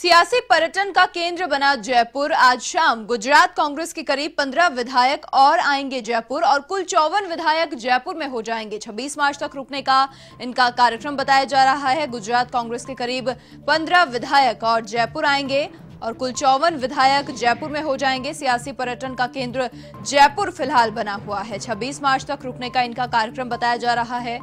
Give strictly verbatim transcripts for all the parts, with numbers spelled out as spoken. सियासी पर्यटन का केंद्र बना जयपुर। आज शाम गुजरात कांग्रेस के करीब पंद्रह विधायक और आएंगे जयपुर और कुल चौवन विधायक जयपुर में हो जाएंगे। छब्बीस मार्च तक रुकने का इनका कार्यक्रम बताया जा रहा है। गुजरात कांग्रेस के करीब पंद्रह विधायक और जयपुर आएंगे और कुल चौवन विधायक जयपुर में हो जाएंगे। सियासी पर्यटन का केंद्र जयपुर फिलहाल बना हुआ है। छब्बीस मार्च तक रुकने का इनका कार्यक्रम बताया जा रहा है।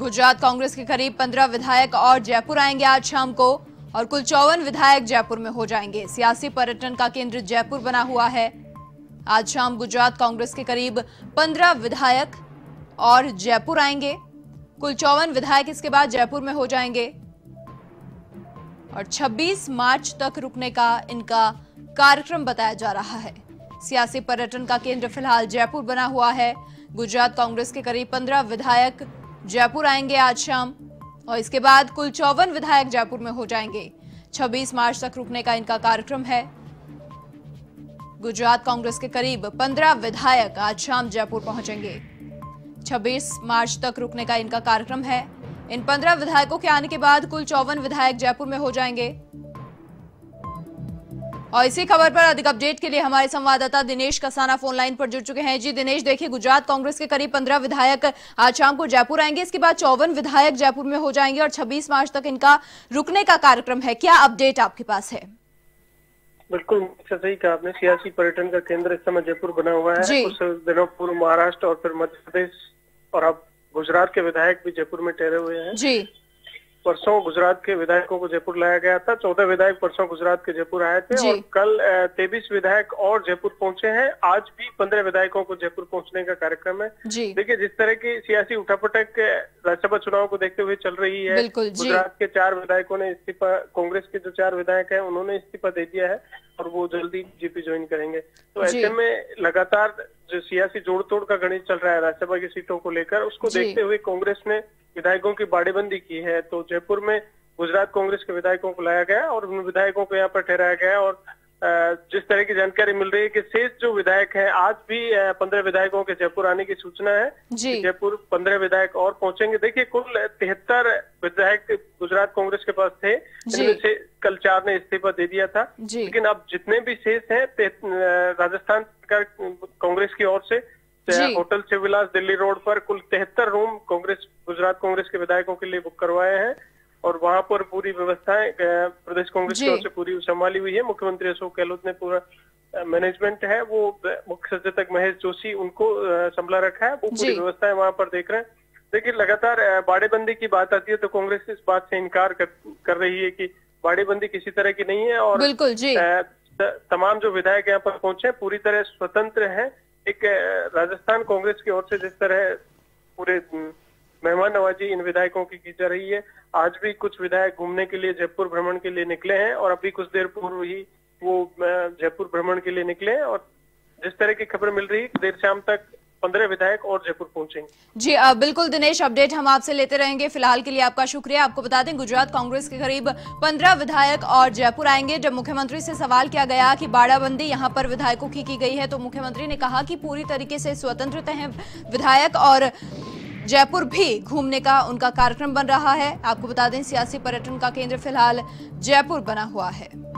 गुजरात कांग्रेस के करीब पंद्रह विधायक और जयपुर आएंगे आज शाम को और कुल चौवन विधायक जयपुर में हो जाएंगे। सियासी पर्यटन का केंद्र जयपुर बना हुआ है। आज शाम गुजरात कांग्रेस के करीब पंद्रह विधायक और जयपुर आएंगे। कुल चौवन विधायक इसके बाद जयपुर में हो जाएंगे और छब्बीस मार्च तक रुकने का इनका कार्यक्रम बताया जा रहा है। सियासी पर्यटन का केंद्र फिलहाल जयपुर बना हुआ है। गुजरात कांग्रेस के करीब पंद्रह विधायक जयपुर आएंगे आज शाम और इसके बाद कुल चौवन विधायक जयपुर में हो जाएंगे। छब्बीस मार्च तक रुकने का इनका कार्यक्रम है। गुजरात कांग्रेस के करीब पंद्रह विधायक आज शाम जयपुर पहुंचेंगे। छब्बीस मार्च तक रुकने का इनका कार्यक्रम है। इन पंद्रह विधायकों के आने के बाद कुल चौवन विधायक जयपुर में हो जाएंगे। और इसी खबर पर अधिक अपडेट के लिए हमारे संवाददाता दिनेश कसाना फोन लाइन पर जुड़ चुके हैं। जी दिनेश, देखिए गुजरात कांग्रेस के करीब पंद्रह विधायक आज शाम को जयपुर आएंगे, इसके बाद चौवन विधायक जयपुर में हो जाएंगे और छब्बीस मार्च तक इनका रुकने का कार्यक्रम है। क्या अपडेट आपके पास है? बिल्कुल सही कहा आपने। सियासी पर्यटन का केंद्र इस समय जयपुर बना हुआ है। कुछ दिनों पूर्व महाराष्ट्र और फिर मध्य प्रदेश और अब गुजरात के विधायक भी जयपुर में ठहरे हुए हैं। जी परसों गुजरात के विधायकों को जयपुर लाया गया था। चौदह विधायक परसों गुजरात के जयपुर आए थे और कल तेईस विधायक और जयपुर पहुंचे हैं। आज भी पंद्रह विधायकों को जयपुर पहुंचने का कार्यक्रम है। देखिए जिस तरह की सियासी उठापटक राज्यसभा चुनाव को देखते हुए चल रही है। गुजरात के चार विधायकों ने इस्तीफा, कांग्रेस के जो चार विधायक है उन्होंने इस्तीफा दे दिया है और वो जल्दी बीजेपी ज्वाइन करेंगे। तो ऐसे में लगातार जो सियासी जोड़ तोड़ का गणित चल रहा है राज्यसभा की सीटों को लेकर, उसको देखते हुए कांग्रेस ने विधायकों की बाड़ेबंदी की है। तो जयपुर में गुजरात कांग्रेस के विधायकों को लाया गया और उन विधायकों को यहाँ पर ठहराया गया और जिस तरह की जानकारी मिल रही है कि शेष जो विधायक हैं आज भी पंद्रह विधायकों के जयपुर आने की सूचना है। जयपुर पंद्रह विधायक और पहुंचेंगे। देखिए कुल तिहत्तर विधायक गुजरात कांग्रेस के पास थे, जिनमें से कल चार ने इस्तीफा दे दिया था, लेकिन अब जितने भी शेष हैं राजस्थान सरकार कांग्रेस की ओर से होटल शिवविलास दिल्ली रोड पर कुल तिहत्तर रूम कांग्रेस गुजरात कांग्रेस के विधायकों के लिए बुक करवाए हैं और वहां पर पूरी व्यवस्थाएं प्रदेश कांग्रेस की ओर से पूरी संभाली हुई है। मुख्यमंत्री अशोक गहलोत ने पूरा मैनेजमेंट है वो मुख्य सचेतक महेश चौसी उनको संभाला रखा है, वो पूरी व्यवस्थाएं वहां पर देख रहे हैं। देखिए लगातार बाड़ेबंदी की बात आती है तो कांग्रेस इस बात से इनकार कर, कर रही है कि बाड़ेबंदी किसी तरह की नहीं है और तमाम जो विधायक यहाँ पर पहुंचे पूरी तरह स्वतंत्र है। एक राजस्थान कांग्रेस की ओर से जिस तरह पूरे मेहमान नवाजी इन विधायकों की की जा रही है, आज भी कुछ विधायक घूमने के लिए जयपुर भ्रमण के लिए निकले हैं और अभी कुछ देर पूर्व ही वो जयपुर भ्रमण के लिए निकले हैं और जिस तरह की खबर मिल रही है देर शाम तक पंद्रह विधायक और जयपुर पहुंचेंगे। जी आ, बिल्कुल दिनेश, अपडेट हम आपसे लेते रहेंगे। फिलहाल के लिए आपका शुक्रिया। आपको बता दें गुजरात कांग्रेस के करीब पंद्रह विधायक और जयपुर आएंगे। जब मुख्यमंत्री से सवाल किया गया कि बाड़ाबंदी यहां पर विधायकों की की गई है तो मुख्यमंत्री ने कहा कि पूरी तरीके से स्वतंत्रता है विधायक और जयपुर भी घूमने का उनका कार्यक्रम बन रहा है। आपको बता दें सियासी पर्यटन का केंद्र फिलहाल जयपुर बना हुआ है।